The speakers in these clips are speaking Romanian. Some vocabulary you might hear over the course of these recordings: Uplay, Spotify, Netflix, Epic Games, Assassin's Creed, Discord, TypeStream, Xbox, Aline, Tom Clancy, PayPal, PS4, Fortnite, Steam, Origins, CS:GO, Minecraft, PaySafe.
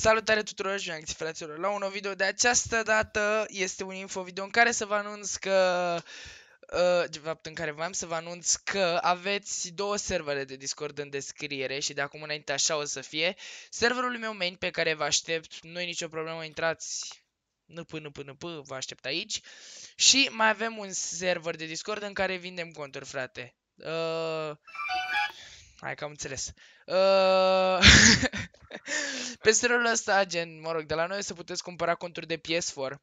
Salutare tuturor și neacți, fraților, la un nou video. De această dată este un infovideo în care să vă anunț că de fapt, în care v-am să vă anunț că aveți două servere de Discord în descriere și de acum înainte așa o să fie. Serverul meu main pe care vă aștept, nu e nicio problemă, intrați np, vă aștept aici. Și mai avem un server de Discord în care vindem conturi, frate. Hai că am înțeles. Pe serverul ăsta, gen, mă rog, de la noi o să puteți cumpăra conturi de PS4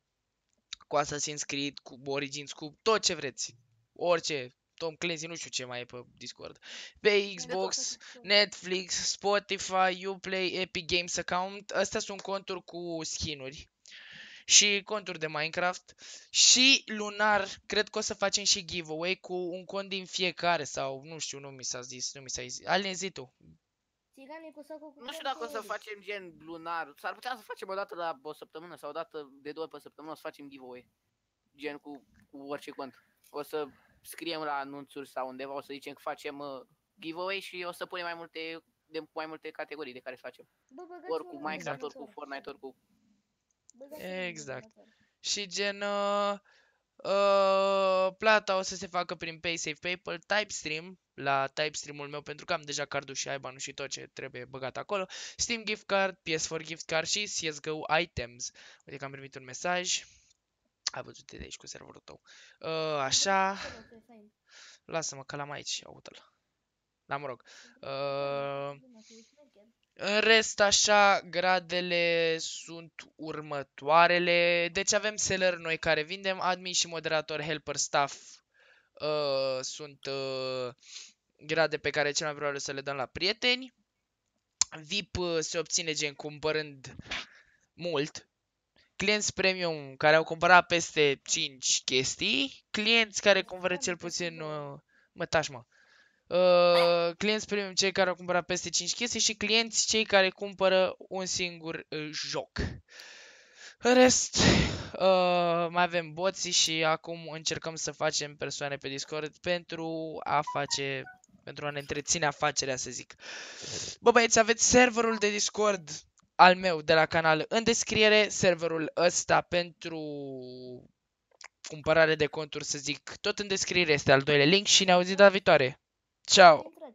cu Assassin's Creed, cu Origins, cu tot ce vreți. Orice, Tom Clancy, nu știu ce mai e pe Discord. Pe Xbox, Netflix, Spotify, Uplay, Epic Games account. Astea sunt conturi cu skin-uri și conturi de Minecraft. Și lunar, cred că o să facem și giveaway cu un cont din fiecare sau nu știu, nu mi s-a zis, Aline, zi tu. Nu știu dacă o să facem gen lunar, s-ar putea să facem o dată la o săptămână sau o dată de două ori pe săptămână o să facem giveaway. Gen cu orice cont. O să scriem la anunțuri sau undeva, o să zicem că facem giveaway și o să punem mai multe, categorii de care facem. Ori cu Minecraft, ori cu Fortnite, ori cu... Exact. Și gen plata o să se facă prin PaySafe, PayPal, TypeStream, la TypeStream-ul meu, pentru că am deja cardul și ai banul și tot ce trebuie băgat acolo. Steam gift card, PS4 gift card și CS:GO items. Uite că am primit un mesaj. Ai văzut de aici cu serverul tău. Așa. Lasă-mă că l-am aici, aută-l. Da, mă rog. În rest, așa, gradele sunt următoarele. Deci avem seller noi care vindem, admin și moderator, helper, staff sunt grade pe care cel mai probabil să le dăm la prieteni. VIP se obține gen cumpărând mult. Clienți premium care au cumpărat peste 5 chestii. Clienți care cumpără cel puțin... clienți premium cei care au cumpărat peste 5 chestii și clienți cei care cumpără un singur joc. În rest, mai avem boții și acum încercăm să facem persoane pe Discord pentru a ne întreține afacerea, să zic. Bă, băieți, aveți serverul de Discord al meu de la canal în descriere, serverul ăsta pentru cumpărare de conturi, să zic, tot în descriere, este al doilea link și ne auzim data viitoare. Ciao!